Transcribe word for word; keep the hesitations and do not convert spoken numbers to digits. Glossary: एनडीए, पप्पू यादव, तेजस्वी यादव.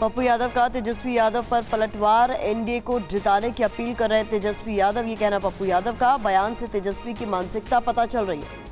पप्पू यादव का तेजस्वी यादव पर पलटवार, एनडीए को जिताने की अपील कर रहे तेजस्वी यादव, ये कहना पप्पू यादव का। बयान से तेजस्वी की मानसिकता पता चल रही है।